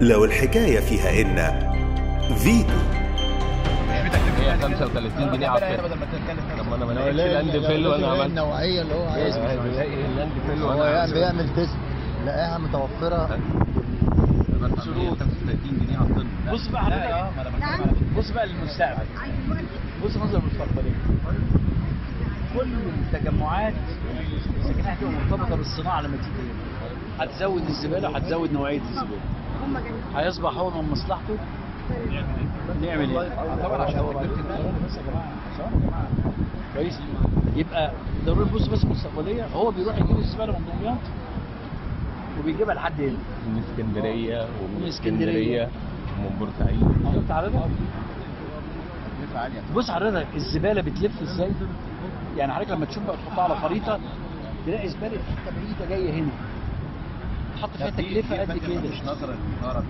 لو الحكاية فيها إن فيتو هي 35 جنيه على الفيلم. طب انا ما لقيتش لاند فيلو، انا عملت النوعية اللي هو عايزها، لاند فيلو هو بيعمل تيست لقاها متوفرة بشروط 35 جنيه على الطن. بص بقى حضرتك، بص بقى للمستقبل، بص منظر المستقبلية. كل التجمعات السكنية هتبقى مرتبطة بالصناعة الأمريكية، هتزود الزبالة وهتزود نوعية الزبالة. هيصبح هو من مصلحته نعمل ايه؟ طبعا عشان تكلفه النقل بس يا جماعه، كويس؟ يبقى ضروري نبص بس مستقبليه. هو بيروح يجيب الزباله من دمياط وبيجيبها لحد هنا من اسكندريه ومن اسكندريه ومن بورسعيد. انت عارفها؟ بص حضرتك الزباله بتلف ازاي؟ يعني حضرتك لما تشوف بقى تحطها على خريطه تلاقي زباله حته بعيده جايه هنا، تحط فيها تكلفه قد كده. مش نظرا للاداره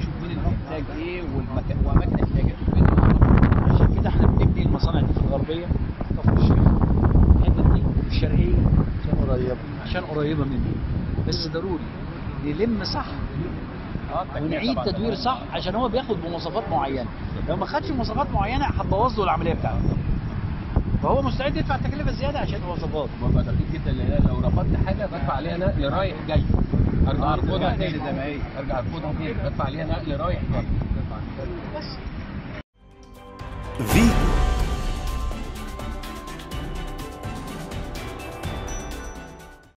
شوف مين المحتاج ايه واماكن احتياجات، عشان كده احنا بنبني المصانع دي في الغربيه وفي الشرق، الحته دي في الشرقيه عشان قريبه مننا، بس ضروري نلم صح ونعيد تدوير صح، عشان هو بياخد بمواصفات معينه، لو ما خدش مواصفات معينه هتبوظ له العمليه بتاعته، فهو مستعد يدفع تكلفه زياده عشان المواصفات. ببقى دقيق جدا، لان لو رفضت حاجه بدفع عليها نقل رايح جاي، ارجع ارفضها تاني زي ما هي، ارجع ارفضها تاني، بدفع عليها نقل رايح جاي. فيتو